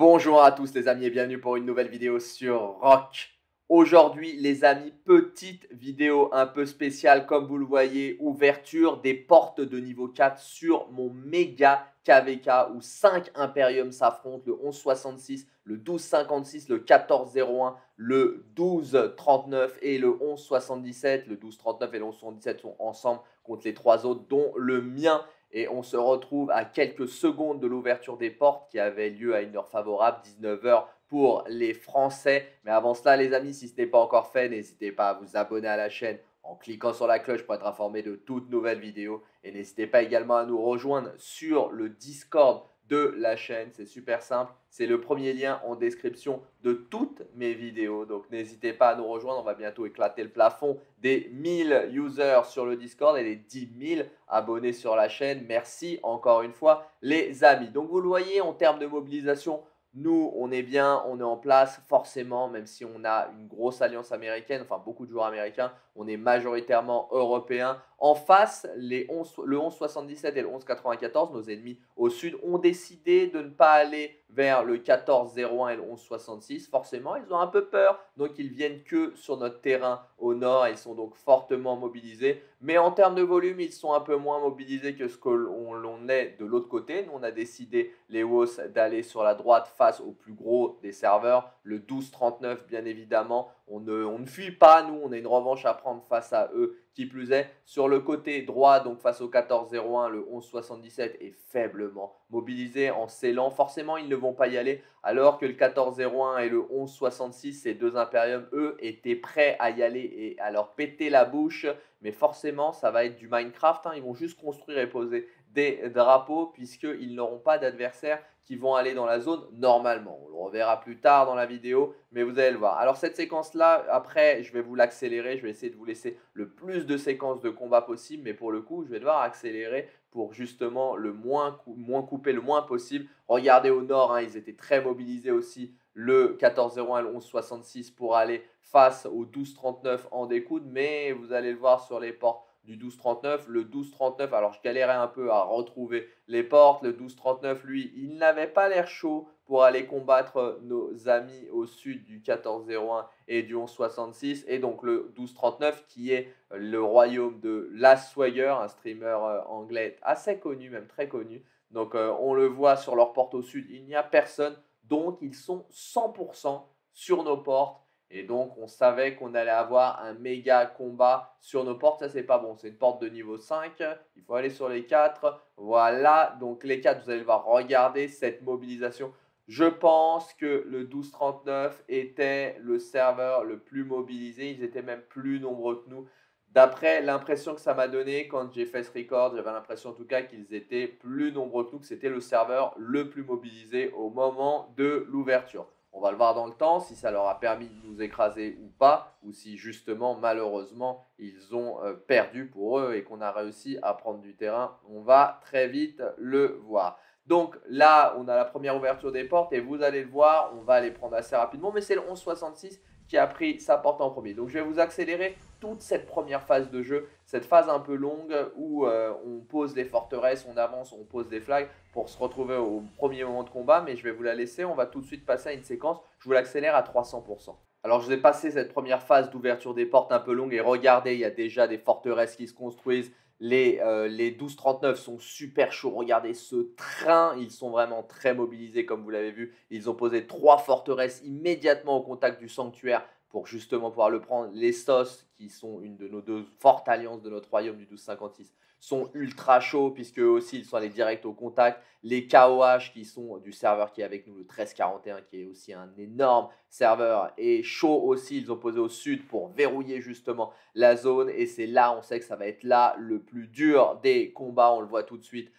Bonjour à tous les amis et bienvenue pour une nouvelle vidéo sur ROC. Aujourd'hui les amis, petite vidéo un peu spéciale comme vous le voyez, ouverture des portes de niveau 4 sur mon méga KVK où 5 Imperium s'affrontent, le 1166, le 1256, le 1401, le 1239 et le 1177. Le 1239 et le 1177 sont ensemble contre les 3 autres dont le mien. Et on se retrouve à quelques secondes de l'ouverture des portes qui avait lieu à une heure favorable, 19 h pour les Français. Mais avant cela, les amis, si ce n'est pas encore fait, n'hésitez pas à vous abonner à la chaîne en cliquant sur la cloche pour être informé de toutes nouvelles vidéos. Et n'hésitez pas également à nous rejoindre sur le Discord de la chaîne. C'est super simple, c'est le premier lien en description de toutes mes vidéos. Donc n'hésitez pas à nous rejoindre, on va bientôt éclater le plafond des 1000 users sur le Discord et les 10 000 abonnés sur la chaîne. Merci encore une fois les amis. Donc vous le voyez, en termes de mobilisation, nous on est bien, on est en place forcément, même si on a une grosse alliance américaine, enfin beaucoup de joueurs américains, on est majoritairement européens. En face, le 1177 et le 1194, nos ennemis au sud, ont décidé de ne pas aller vers le 1401 et le 1166. Forcément, ils ont un peu peur, donc ils viennent que sur notre terrain au nord, ils sont donc fortement mobilisés. Mais en termes de volume, ils sont un peu moins mobilisés que ce que l'on est de l'autre côté. Nous, on a décidé, les WOS, d'aller sur la droite face au plus gros des serveurs, le 1239 bien évidemment. On ne fuit pas, nous, on a une revanche à prendre face à eux, qui plus est. Sur le côté droit, donc face au 1401, le 1177 est faiblement mobilisé en scellant. Forcément, ils ne vont pas y aller, alors que le 1401 et le 1166, ces deux impériums, eux, étaient prêts à y aller et à leur péter la bouche. Mais forcément, ça va être du Minecraft, hein. Ils vont juste construire et poser des drapeaux puisqu'ils n'auront pas d'adversaires qui vont aller dans la zone normalement. On le reverra plus tard dans la vidéo, mais vous allez le voir. Alors cette séquence-là, après, je vais vous l'accélérer. Je vais essayer de vous laisser le plus de séquences de combat possible, mais pour le coup, je vais devoir accélérer pour justement le moins couper le moins possible. Regardez au nord, hein, ils étaient très mobilisés aussi. Le 1401 et le 1166 pour aller face au 1239 en découde, mais vous allez le voir sur les portes du 1239, le 1239, alors je galérais un peu à retrouver les portes, le 1239, lui, il n'avait pas l'air chaud pour aller combattre nos amis au sud du 1401 et du 1166, et donc le 1239 qui est le royaume de Last Swagger, un streamer anglais assez connu, même très connu, donc on le voit sur leur porte au sud, il n'y a personne, donc ils sont 100% sur nos portes. Et donc, on savait qu'on allait avoir un méga combat sur nos portes. Ça, c'est pas bon. C'est une porte de niveau 5. Il faut aller sur les 4. Voilà. Donc, les 4, vous allez voir. Regardez cette mobilisation. Je pense que le 1239 était le serveur le plus mobilisé. Ils étaient même plus nombreux que nous. D'après l'impression que ça m'a donné quand j'ai fait ce record, j'avais l'impression en tout cas qu'ils étaient plus nombreux que nous, que c'était le serveur le plus mobilisé au moment de l'ouverture. On va le voir dans le temps, si ça leur a permis de nous écraser ou pas, ou si justement, malheureusement, ils ont perdu pour eux et qu'on a réussi à prendre du terrain. On va très vite le voir. Donc là, on a la première ouverture des portes et vous allez le voir, on va les prendre assez rapidement. Mais c'est le 1166 qui a pris sa porte en premier. Donc je vais vous accélérer toute cette première phase de jeu, cette phase un peu longue où on pose des forteresses, on avance, on pose des flags pour se retrouver au premier moment de combat, mais je vais vous la laisser, on va tout de suite passer à une séquence, je vous l'accélère à 300%. Alors je vais passer cette première phase d'ouverture des portes un peu longue et regardez, il y a déjà des forteresses qui se construisent, les 1239 sont super chauds, regardez ce train, ils sont vraiment très mobilisés comme vous l'avez vu, ils ont posé 3 forteresses immédiatement au contact du sanctuaire, pour justement pouvoir le prendre. Les SOS, qui sont une de nos deux fortes alliances de notre royaume du 1256, sont ultra chauds, puisque eux aussi, ils sont allés direct au contact. Les KOH, qui sont du serveur qui est avec nous, le 1341, qui est aussi un énorme serveur, et chaud aussi, ils ont posé au sud pour verrouiller justement la zone. Et c'est là, on sait que ça va être là le plus dur des combats, on le voit tout de suite.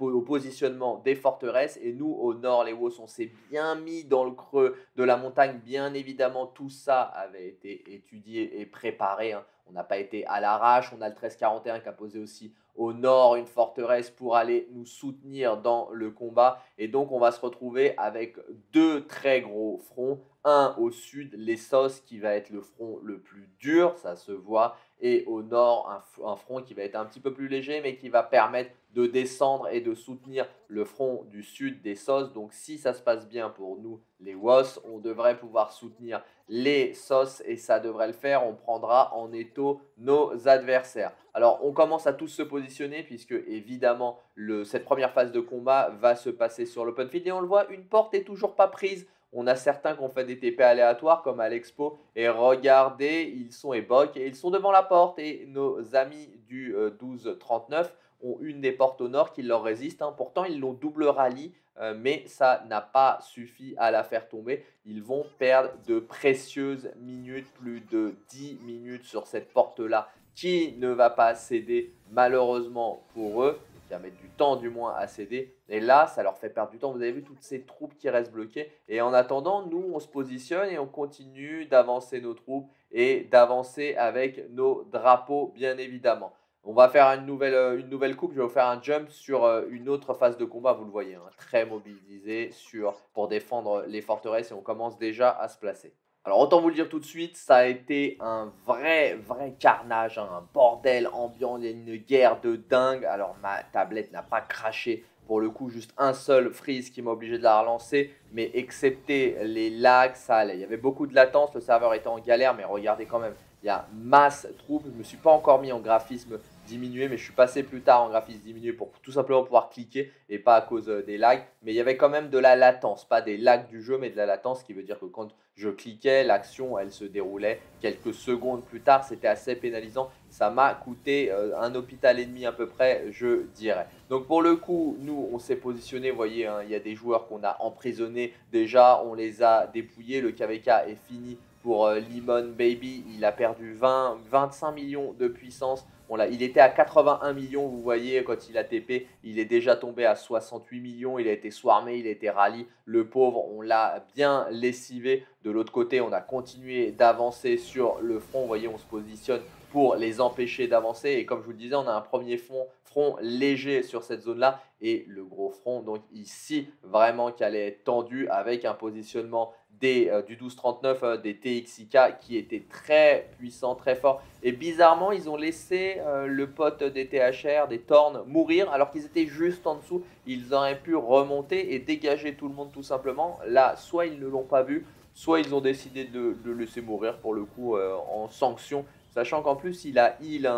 Au positionnement des forteresses. Et nous, au nord, les WOS, on s'est bien mis dans le creux de la montagne. Bien évidemment, tout ça avait été étudié et préparé, hein. On n'a pas été à l'arrache. On a le 1341 qui a posé aussi au nord une forteresse pour aller nous soutenir dans le combat. Et donc, on va se retrouver avec deux très gros fronts. Un au sud, les SOS, qui va être le front le plus dur, ça se voit. Et au nord, un front qui va être un petit peu plus léger, mais qui va permettre de descendre et de soutenir le front du sud des SOS. Donc si ça se passe bien pour nous, les WOS, on devrait pouvoir soutenir les SOS et ça devrait le faire. On prendra en étau nos adversaires. Alors on commence à tous se positionner puisque évidemment cette première phase de combat va se passer sur l'open field. Et on le voit, une porte n'est toujours pas prise. On a certains qui ont fait des TP aléatoires comme à l'expo. Et regardez, ils sont éboques et ils sont devant la porte. Et nos amis du 12-39 ont une des portes au nord qui leur résiste. Pourtant, ils l'ont double rallye, mais ça n'a pas suffi à la faire tomber. Ils vont perdre de précieuses minutes, plus de 10 minutes sur cette porte-là qui ne va pas céder malheureusement pour eux. À mettre du temps du moins à céder, et là ça leur fait perdre du temps. Vous avez vu toutes ces troupes qui restent bloquées, et en attendant nous on se positionne et on continue d'avancer nos troupes et d'avancer avec nos drapeaux. Bien évidemment on va faire une nouvelle coupe. Je vais vous faire un jump sur une autre phase de combat. Vous le voyez très mobilisé pour défendre les forteresses, et on commence déjà à se placer. Alors autant vous le dire tout de suite, ça a été un vrai carnage, un bordel ambiant, il y a une guerre de dingue. Alors ma tablette n'a pas craché, pour le coup juste un seul freeze qui m'a obligé de la relancer, mais excepté les lags, ça allait. Il y avait beaucoup de latence, le serveur était en galère, mais regardez quand même, il y a masse trouble. Je ne me suis pas encore mis en graphisme diminué, mais je suis passé plus tard en graphisme diminué pour tout simplement pouvoir cliquer et pas à cause des lags. Mais il y avait quand même de la latence, pas des lags du jeu mais de la latence, ce qui veut dire que quand je cliquais, l'action elle se déroulait quelques secondes plus tard. C'était assez pénalisant, ça m'a coûté un hôpital et demi à peu près, je dirais. Donc pour le coup nous on s'est positionné, vous voyez il y a des joueurs qu'on a emprisonnés déjà, on les a dépouillés. Le KVK est fini pour Lemon Baby, il a perdu 25 millions de puissance. Il était à 81 millions, vous voyez, quand il a TP, il est déjà tombé à 68 millions. Il a été swarmé, il a été rallye. Le pauvre, on l'a bien lessivé. De l'autre côté, on a continué d'avancer sur le front. Vous voyez, on se positionne pour les empêcher d'avancer. Et comme je vous le disais, on a un premier front léger sur cette zone-là. Et le gros front, donc ici, vraiment qui allait être tendu avec un positionnement du 12-39, des TXIK qui étaient très puissants, très forts. Et bizarrement, ils ont laissé le pote des THR, des Thorns, mourir alors qu'ils étaient juste en dessous. Ils auraient pu remonter et dégager tout le monde tout simplement. Là, soit ils ne l'ont pas vu, soit ils ont décidé de le laisser mourir pour le coup en sanction. Sachant qu'en plus, il a heal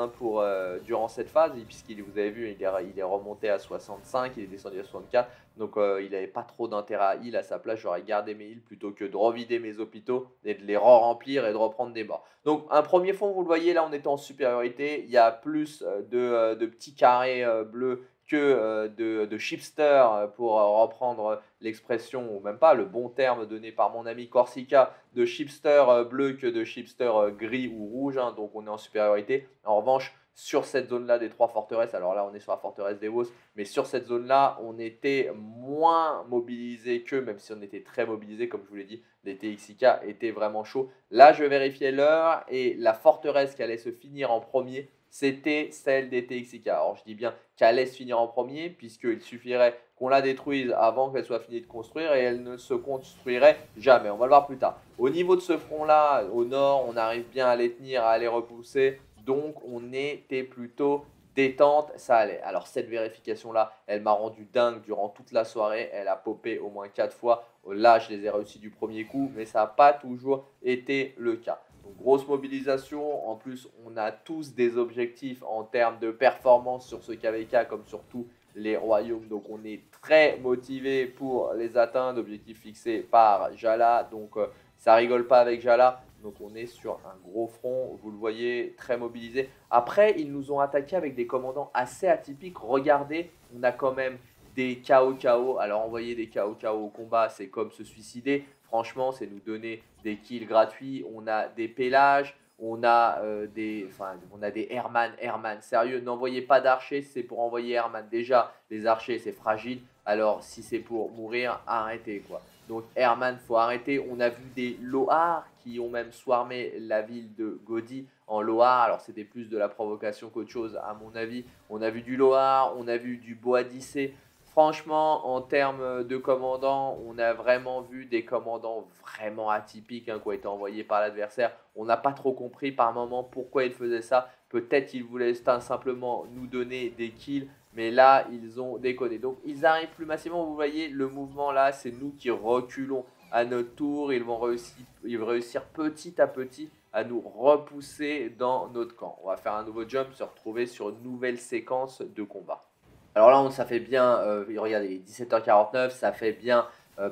durant cette phase, puisqu'il, vous avez vu, il est remonté à 65, il est descendu à 64. Donc, il n'avait pas trop d'intérêt à heal. À sa place, j'aurais gardé mes heals plutôt que de revider mes hôpitaux et de les re-remplir et de reprendre des morts. Donc, un premier fond, vous le voyez, là, on était en supériorité. Il y a plus de petits carrés bleus que de chipster, pour reprendre l'expression, ou même pas le bon terme donné par mon ami Corsica, de chipster bleu que de chipster gris ou rouge, donc on est en supériorité. En revanche, sur cette zone-là des trois forteresses, alors là on est sur la forteresse des WOS, mais sur cette zone-là, on était moins mobilisé qu'eux, même si on était très mobilisé, comme je vous l'ai dit, les TXIK étaient vraiment chauds. Là, je vérifiais l'heure, et la forteresse qui allait se finir en premier, c'était celle des TXIK. Alors je dis bien qu'elle allait se finir en premier, puisqu'il suffirait qu'on la détruise avant qu'elle soit finie de construire, et elle ne se construirait jamais. On va le voir plus tard. Au niveau de ce front-là, au nord, on arrive bien à les tenir, à les repousser. Donc on était plutôt détente, ça allait. Alors cette vérification-là, elle m'a rendu dingue durant toute la soirée. Elle a popé au moins 4 fois. Là, je les ai réussi du premier coup, mais ça n'a pas toujours été le cas. Donc, grosse mobilisation, en plus on a tous des objectifs en termes de performance sur ce KVK comme sur tous les royaumes. Donc on est très motivé pour les atteindre, objectifs fixés par Jala, donc ça rigole pas avec Jala. Donc on est sur un gros front, vous le voyez, très mobilisé. Après ils nous ont attaqué avec des commandants assez atypiques, regardez, on a quand même des KO. Alors envoyer des KO au combat, c'est comme se suicider. Franchement, c'est nous donner des kills gratuits. On a des pélages, on a des Herman. Sérieux, n'envoyez pas d'archers. C'est pour envoyer Herman. Déjà, les archers, c'est fragile. Alors, si c'est pour mourir, arrêtez quoi. Donc, Herman, faut arrêter. On a vu des Loar qui ont même swarmé la ville de Gaudi en Loar. Alors, c'était plus de la provocation qu'autre chose, à mon avis. On a vu du Loar, on a vu du Boadicée. Franchement, en termes de commandants, on a vraiment vu des commandants vraiment atypiques qui ont été envoyés par l'adversaire. On n'a pas trop compris par moment pourquoi ils faisaient ça. Peut-être qu'ils voulaient simplement nous donner des kills. Mais là, ils ont déconné. Donc, ils arrivent plus massivement. Vous voyez, le mouvement là, c'est nous qui reculons à notre tour. Ils vont réussir petit à petit à nous repousser dans notre camp. On va faire un nouveau jump, se retrouver sur une nouvelle séquence de combat. Alors là, ça fait bien, regardez, 17h49, ça fait bien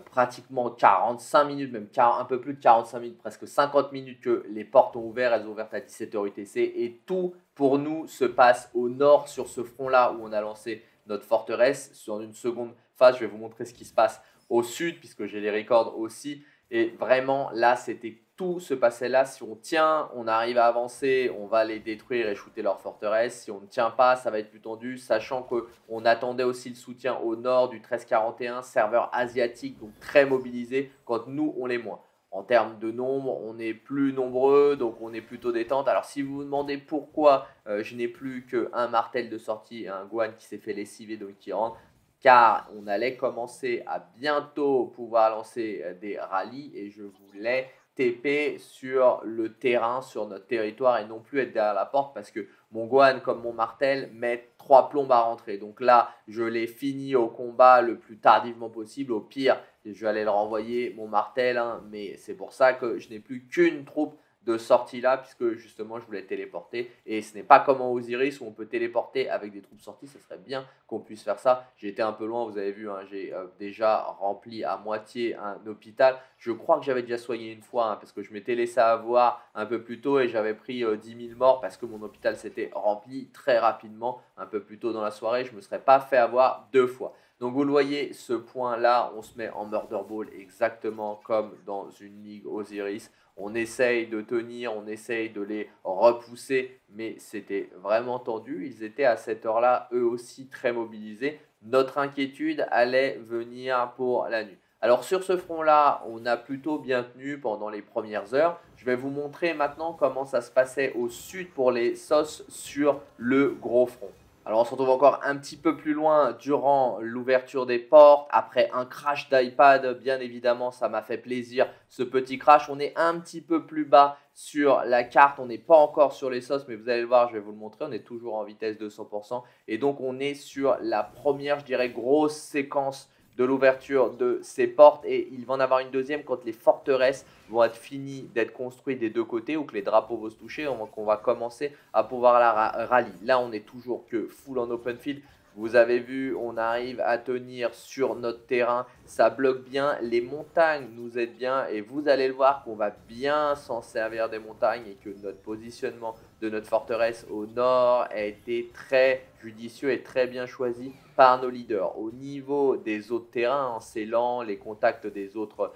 pratiquement 45 minutes, même un peu plus de 45 minutes, presque 50 minutes que les portes ont ouvert. Elles ont ouvert à 17h UTC et tout pour nous se passe au nord sur ce front-là où on a lancé notre forteresse. Sur une seconde phase, je vais vous montrer ce qui se passe au sud puisque j'ai les records aussi. Et vraiment, là, c'était tout se passait là. Si on tient, on arrive à avancer, on va les détruire et shooter leur forteresse. Si on ne tient pas, ça va être plus tendu, sachant qu'on attendait aussi le soutien au nord du 1341, serveur asiatique, donc très mobilisé, quand nous, on l'est moins. En termes de nombre, on est plus nombreux, donc on est plutôt détente. Alors, si vous vous demandez pourquoi je n'ai plus qu'un martel de sortie et un Guan qui s'est fait lessiver, donc qui rentre, car on allait commencer à bientôt pouvoir lancer des rallyes et je voulais TP sur le terrain, sur notre territoire et non plus être derrière la porte parce que mon Guan comme mon martel met 3 plombes à rentrer. Donc là, je l'ai fini au combat le plus tardivement possible. Au pire, je vais aller le renvoyer, mon martel, hein, mais c'est pour ça que je n'ai plus qu'une troupe de sortie là puisque justement je voulais téléporter et ce n'est pas comme en Osiris où on peut téléporter avec des troupes sorties. Ce serait bien qu'on puisse faire ça. J'ai été un peu loin, vous avez vu, hein, j'ai déjà rempli à moitié un hôpital. Je crois que j'avais déjà soigné une fois, hein, parce que je m'étais laissé avoir un peu plus tôt et j'avais pris 10 000 morts parce que mon hôpital s'était rempli très rapidement un peu plus tôt dans la soirée. Je ne me serais pas fait avoir 2 fois. Donc vous le voyez, ce point là, on se met en murder ball exactement comme dans une ligue Osiris. On essaye de tenir, on essaye de les repousser, mais c'était vraiment tendu. Ils étaient à cette heure-là, eux aussi, très mobilisés. Notre inquiétude allait venir pour la nuit. Alors sur ce front-là, on a plutôt bien tenu pendant les premières heures. Je vais vous montrer maintenant comment ça se passait au sud pour les SOS sur le gros front. Alors on se retrouve encore un petit peu plus loin durant l'ouverture des portes, après un crash d'iPad, bien évidemment ça m'a fait plaisir ce petit crash. On est un petit peu plus bas sur la carte, on n'est pas encore sur les SOS mais vous allez le voir, je vais vous le montrer, on est toujours en vitesse de 100% et donc on est sur la première, je dirais, grosse séquence de l'ouverture de ces portes et il va en avoir une deuxième quand les forteresses vont être finies d'être construites des deux côtés ou que les drapeaux vont se toucher, donc on va commencer à pouvoir la rallier. Là on est toujours que full en open field, vous avez vu, on arrive à tenir sur notre terrain, ça bloque bien, les montagnes nous aident bien et vous allez le voir qu'on va bien s'en servir des montagnes et que notre positionnement de notre forteresse au nord a été très judicieux et très bien choisi par nos leaders. Au niveau des autres terrains, en scellant les contacts des autres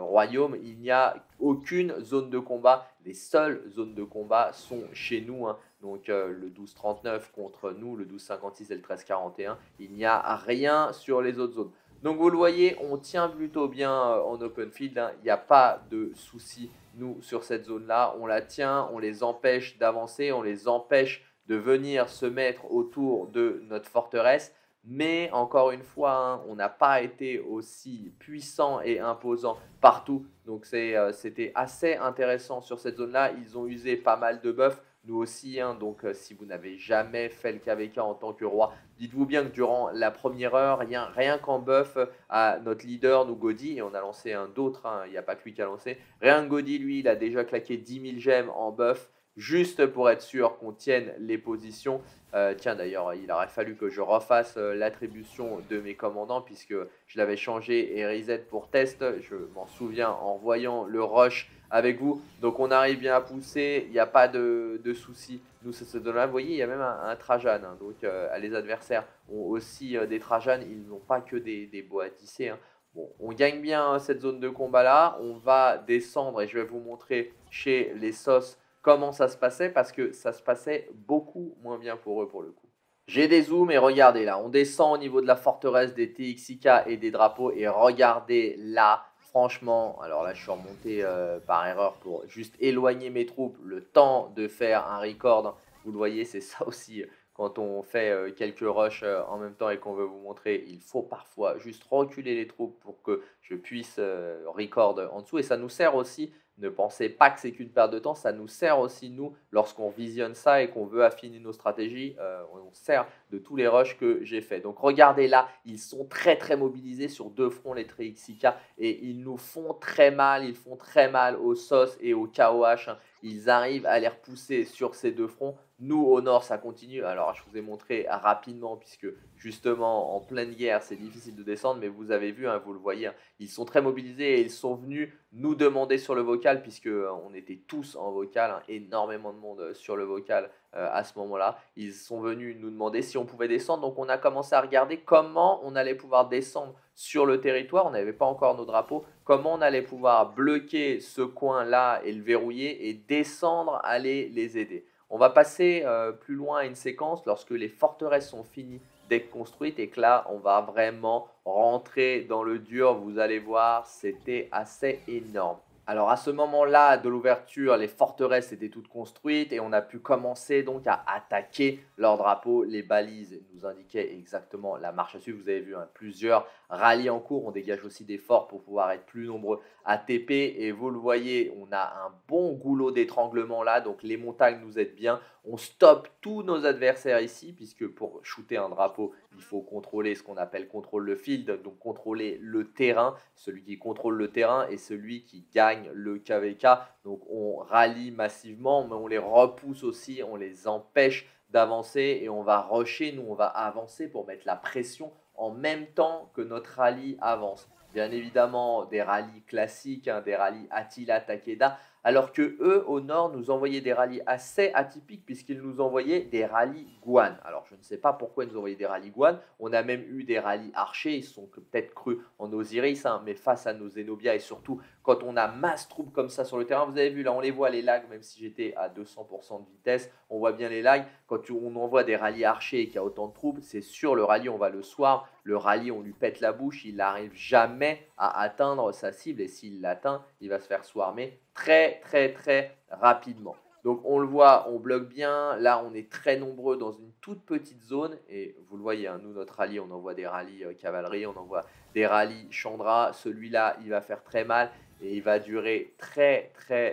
royaumes, il n'y a aucune zone de combat. Les seules zones de combat sont chez nous, hein. Donc le 1239 contre nous, le 1256 et le 1341. Il n'y a rien sur les autres zones. Donc vous le voyez, on tient plutôt bien en open field, hein. Il n'y a pas de souci. Nous, sur cette zone-là, on la tient, on les empêche d'avancer, on les empêche de venir se mettre autour de notre forteresse. Mais encore une fois, hein, on n'a pas été aussi puissant et imposant partout. Donc c'était assez intéressant sur cette zone-là. Ils ont usé pas mal de buffs. Nous aussi, hein, donc si vous n'avez jamais fait le KVK en tant que roi, dites-vous bien que durant la première heure, rien qu'en buff à notre leader, nous Gaudi, et on a lancé un d'autre, hein, il n'y a pas que lui qui a lancé, rien que Gaudi, lui, il a déjà claqué 10 000 gemmes en buff, juste pour être sûr qu'on tienne les positions. Tiens d'ailleurs, il aurait fallu que je refasse l'attribution de mes commandants, puisque je l'avais changé et reset pour test, je m'en souviens en voyant le rush avec vous. Donc on arrive bien à pousser, il n'y a pas de soucis. Nous, ça se donne là, vous voyez, il y a même un Trajan, hein. Donc les adversaires ont aussi des Trajans, ils n'ont pas que des Boadicées, hein. Bon, on gagne bien, hein, cette zone de combat là, on va descendre et je vais vous montrer chez les SOS comment ça se passait parce que ça se passait beaucoup moins bien pour eux pour le coup. J'ai des zooms et regardez là, on descend au niveau de la forteresse des TXIK et des drapeaux et regardez là. Franchement, alors là je suis remonté par erreur pour juste éloigner mes troupes, le temps de faire un record. Vous le voyez, c'est ça aussi Quand on fait quelques rushs en même temps et qu'on veut vous montrer, il faut parfois juste reculer les troupes pour que je puisse record en dessous. Et ça nous sert aussi, ne pensez pas que c'est qu'une perte de temps, ça nous sert aussi, nous, lorsqu'on visionne ça et qu'on veut affiner nos stratégies, on sert de tous les rushs que j'ai fait. Donc regardez là, ils sont très très mobilisés sur deux fronts, les TXIK, et ils nous font très mal, ils font très mal aux SOS et aux KOH. Ils arrivent à les repousser sur ces deux fronts. Nous, au nord, ça continue. Alors, je vous ai montré rapidement, puisque justement, en pleine guerre, c'est difficile de descendre. Mais vous avez vu, hein, vous le voyez, hein, ils sont très mobilisés et ils sont venus nous demander sur le vocal, puisque on était tous en vocal, hein, énormément de monde sur le vocal à ce moment-là. Ils sont venus nous demander si on pouvait descendre. Donc, on a commencé à regarder comment on allait pouvoir descendre sur le territoire. On n'avait pas encore nos drapeaux. Comment on allait pouvoir bloquer ce coin-là et le verrouiller et descendre, aller les aider. On va passer plus loin à une séquence lorsque les forteresses sont finies d'être construites et que là, on va vraiment rentrer dans le dur. Vous allez voir, c'était assez énorme. Alors à ce moment-là de l'ouverture, les forteresses étaient toutes construites et on a pu commencer donc à attaquer leurs drapeaux. Les balises nous indiquaient exactement la marche à suivre. Vous avez vu, hein, plusieurs rallyes en cours. On dégage aussi des forts pour pouvoir être plus nombreux à TP. Et vous le voyez, on a un bon goulot d'étranglement là. Donc les montagnes nous aident bien. On stoppe tous nos adversaires ici puisque pour shooter un drapeau, il faut contrôler ce qu'on appelle contrôle le field. Donc contrôler le terrain. Celui qui contrôle le terrain est celui qui gagne le KVK. Donc on rallie massivement, mais on les repousse aussi, on les empêche d'avancer et on va rusher, nous on va avancer pour mettre la pression en même temps que notre rallye avance. Bien évidemment des rallyes classiques, hein, des rallyes Attila, Takeda, alors que eux au nord nous envoyaient des rallyes assez atypiques puisqu'ils nous envoyaient des rallyes Guan. Alors je ne sais pas pourquoi ils nous envoyaient des rallyes Guan, on a même eu des rallyes archers, ils sont peut-être crus en Osiris, hein, mais face à nos Zenobia et surtout quand on a masse troupes comme ça sur le terrain, vous avez vu là on les voit les lags, même si j'étais à 200% de vitesse, on voit bien les lags. Quand on envoie des rallyes archers et qu'il y a autant de troupes, c'est sûr le rallye on va le soir, le rallye on lui pète la bouche, il n'arrive jamais à atteindre sa cible et s'il l'atteint, il va se faire swarmer très rapidement. Donc on le voit, on bloque bien, là on est très nombreux dans une toute petite zone et vous le voyez, hein, nous notre rallye, on envoie des rallyes cavalerie, on envoie des rallyes Chandra, celui-là il va faire très mal et il va durer très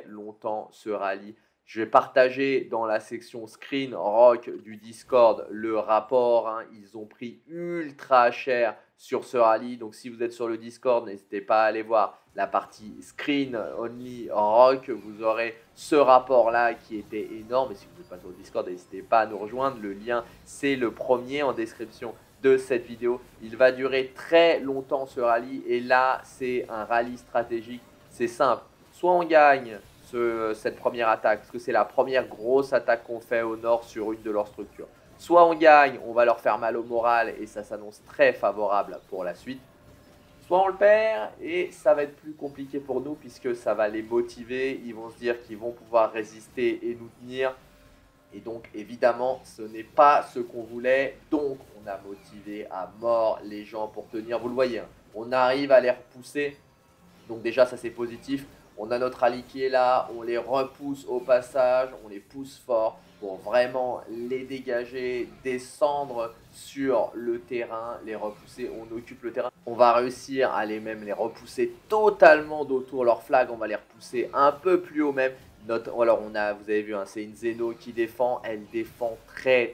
longtemps ce rallye. Je vais partager dans la section screen ROC du Discord le rapport, hein, ils ont pris ultra cher sur ce rallye, donc si vous êtes sur le Discord, n'hésitez pas à aller voir la partie screen only ROC, vous aurez ce rapport là qui était énorme, et si vous n'êtes pas sur le Discord, n'hésitez pas à nous rejoindre, le lien c'est le premier en description de cette vidéo, il va durer très longtemps ce rallye, et là c'est un rallye stratégique, c'est simple, soit on gagne cette première attaque, parce que c'est la première grosse attaque qu'on fait au nord sur une de leurs structures. Soit on gagne, on va leur faire mal au moral et ça s'annonce très favorable pour la suite. Soit on le perd et ça va être plus compliqué pour nous puisque ça va les motiver, ils vont se dire qu'ils vont pouvoir résister et nous tenir. Et donc évidemment ce n'est pas ce qu'on voulait, donc on a motivé à mort les gens pour tenir, vous le voyez, hein, on arrive à les repousser, donc déjà ça c'est positif. On a notre rallye qui est là, on les repousse au passage, on les pousse fort pour vraiment les dégager, descendre sur le terrain, les repousser, on occupe le terrain. On va réussir à les repousser totalement d'autour leur flag, on va les repousser un peu plus haut même. Alors vous avez vu, hein, c'est une Zeno qui défend, elle défend très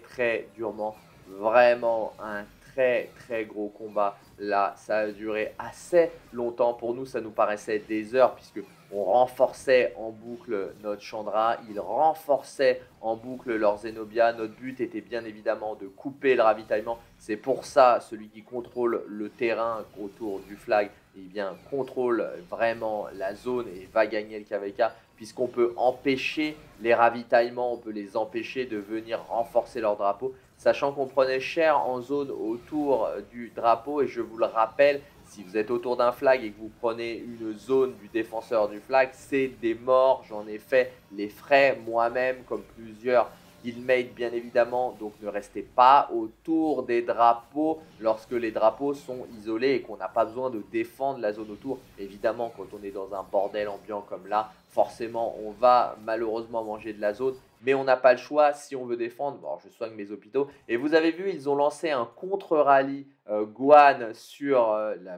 durement, vraiment un très gros combat. Là, ça a duré assez longtemps pour nous, ça nous paraissait des heures puisque on renforçait en boucle notre Chandra, ils renforçaient en boucle leurs Zenobia. Notre but était bien évidemment de couper le ravitaillement. C'est pour ça, celui qui contrôle le terrain autour du flag, eh bien, contrôle vraiment la zone et va gagner le KVK puisqu'on peut empêcher les ravitaillements, on peut les empêcher de venir renforcer leur drapeau. Sachant qu'on prenait cher en zone autour du drapeau et je vous le rappelle, si vous êtes autour d'un flag et que vous prenez une zone du défenseur du flag, c'est des morts. J'en ai fait les frais moi-même comme plusieurs guildmates bien évidemment. Donc ne restez pas autour des drapeaux lorsque les drapeaux sont isolés et qu'on n'a pas besoin de défendre la zone autour. Évidemment quand on est dans un bordel ambiant comme là, forcément on va malheureusement manger de la zone. mais on n'a pas le choix si on veut défendre. Bon, je soigne mes hôpitaux. Et vous avez vu, ils ont lancé un contre-rallye Guan sur...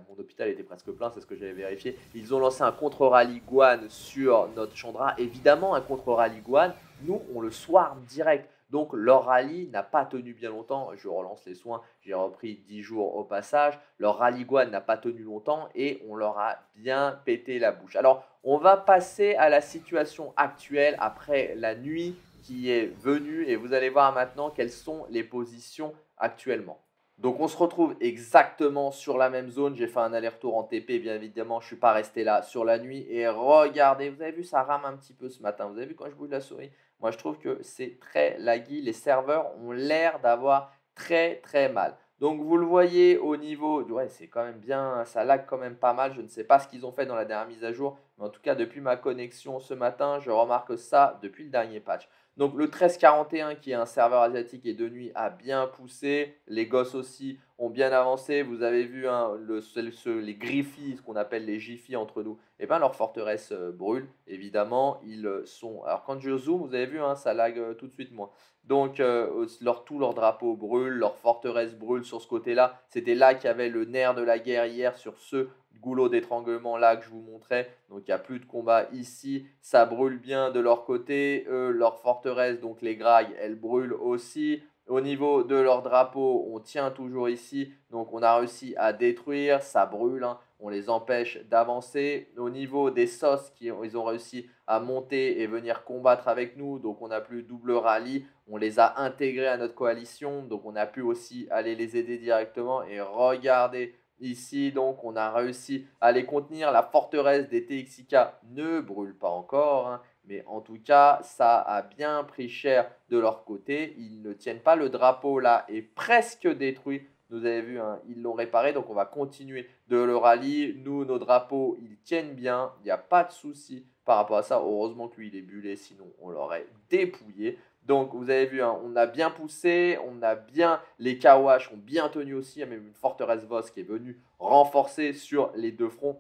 mon hôpital était presque plein, c'est ce que j'avais vérifié. Ils ont lancé un contre-rallye Guan sur notre Chandra. Évidemment, un contre-rallye Guan, nous, on le swarm direct. Donc, leur rallye n'a pas tenu bien longtemps. Je relance les soins, j'ai repris 10 jours au passage. Leur rallye Guan n'a pas tenu longtemps et on leur a bien pété la bouche. Alors, on va passer à la situation actuelle après la nuit qui est venue et vous allez voir maintenant quelles sont les positions actuellement. Donc, on se retrouve exactement sur la même zone. J'ai fait un aller-retour en TP, bien évidemment. Je ne suis pas resté là sur la nuit. Et regardez, vous avez vu, ça rame un petit peu ce matin. Vous avez vu quand je bouge la souris? Moi, je trouve que c'est très laggy. Les serveurs ont l'air d'avoir très mal. Donc, vous le voyez au niveau... Ouais, c'est quand même bien... Ça lag quand même pas mal. Je ne sais pas ce qu'ils ont fait dans la dernière mise à jour. Mais en tout cas, depuis ma connexion ce matin, je remarque ça depuis le dernier patch. Donc, le 1341, qui est un serveur asiatique et de nuit, a bien poussé. Les gosses aussi ont bien avancé. Vous avez vu hein, les griffis, ce qu'on appelle les giffis entre nous. Eh bien, leur forteresse brûle. Évidemment, ils sont... Alors, quand je zoome, vous avez vu, hein, ça lag tout de suite moins. Donc, tous leurs drapeaux brûlent, leurs forteresses brûlent sur ce côté-là. C'était là qu'il y avait le nerf de la guerre hier sur ce goulot d'étranglement-là que je vous montrais. Donc, il n'y a plus de combat ici. Ça brûle bien de leur côté. Eux, leurs forteresses, donc les grailles, elles brûlent aussi. Au niveau de leurs drapeaux, on tient toujours ici. Donc, on a réussi à détruire. Ça brûle, hein. On les empêche d'avancer. Au niveau des SOS, ils ont réussi à monter et venir combattre avec nous. Donc, on n'a plus double rallye. On les a intégrés à notre coalition. Donc, on a pu aussi aller les aider directement. Et regardez ici, donc, on a réussi à les contenir. La forteresse des TXIK ne brûle pas encore. Hein. Mais en tout cas, ça a bien pris cher de leur côté. Ils ne tiennent pas. Le drapeau, là, est presque détruit. Vous avez vu, hein, ils l'ont réparé, donc on va continuer de le rallye. Nous, nos drapeaux, ils tiennent bien. Il n'y a pas de souci par rapport à ça. Heureusement que lui, il est bullé, sinon on l'aurait dépouillé. Donc, vous avez vu, hein, on a bien poussé, on a bien... Les KOH ont bien tenu aussi. Il y a même une forteresse WOS qui est venue renforcer sur les deux fronts.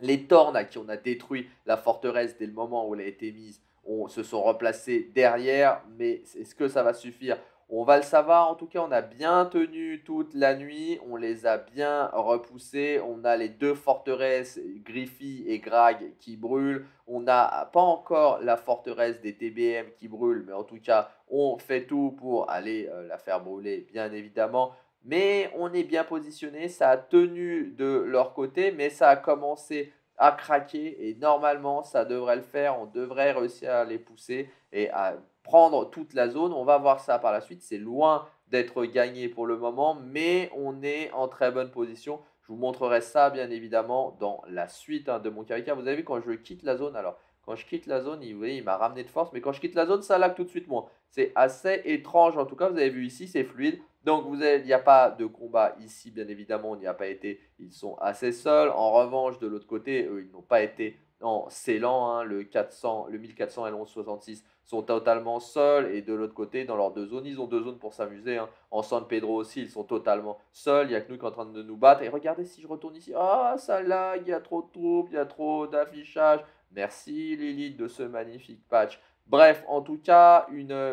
Les Tornes à qui on a détruit la forteresse dès le moment où elle a été mise, se sont replacés derrière. Mais est-ce que ça va suffire ? On va le savoir, en tout cas on a bien tenu toute la nuit, on les a bien repoussés, on a les deux forteresses Griffy et Grag qui brûlent, on n'a pas encore la forteresse des TBM qui brûle, mais en tout cas on fait tout pour aller la faire brûler bien évidemment. Mais on est bien positionné, ça a tenu de leur côté, mais ça a commencé à craquer et normalement ça devrait le faire, on devrait réussir à les pousser et à prendre toute la zone. On va voir ça par la suite, c'est loin d'être gagné pour le moment, mais on est en très bonne position. Je vous montrerai ça bien évidemment dans la suite hein, de mon KVK. Vous avez vu quand je quitte la zone, alors quand je quitte la zone, vous voyez, il m'a ramené de force, mais quand je quitte la zone, ça lag tout de suite moins. C'est assez étrange, en tout cas, vous avez vu ici, c'est fluide. Donc, il n'y a pas de combat ici, bien évidemment, on n'y a pas été, ils sont assez seuls. En revanche, de l'autre côté, eux, ils n'ont pas été en scellant, hein, le 1400 et le 1166 sont totalement seuls. Et de l'autre côté, dans leurs deux zones, ils ont deux zones pour s'amuser. Hein. En San Pedro aussi, ils sont totalement seuls. Il n'y a que nous qui sommes en train de nous battre. Et regardez, si je retourne ici, ah, ça lag, il y a trop de troupes, il y a trop d'affichage. Merci Lilith de ce magnifique patch. Bref, en tout cas,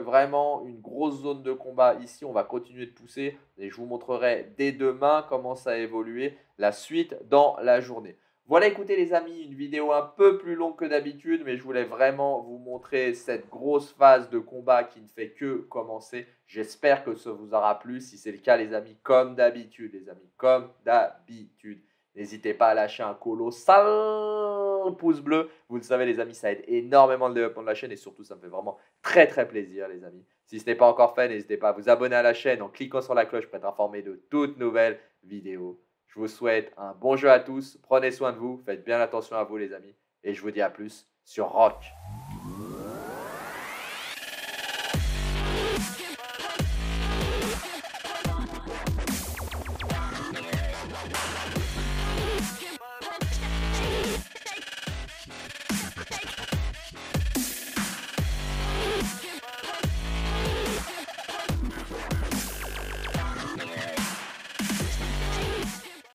vraiment une grosse zone de combat ici. On va continuer de pousser et je vous montrerai dès demain comment ça a évolué la suite dans la journée. Voilà, écoutez les amis, une vidéo un peu plus longue que d'habitude, mais je voulais vraiment vous montrer cette grosse phase de combat qui ne fait que commencer. J'espère que ça vous aura plu. Si c'est le cas, les amis, comme d'habitude, n'hésitez pas à lâcher un colossal pouce bleu. Vous le savez les amis, ça aide énormément le développement de la chaîne et surtout ça me fait vraiment très plaisir les amis. Si ce n'est pas encore fait, n'hésitez pas à vous abonner à la chaîne en cliquant sur la cloche pour être informé de toutes nouvelles vidéos. Je vous souhaite un bon jeu à tous, prenez soin de vous, faites bien attention à vous les amis et je vous dis à plus sur ROC.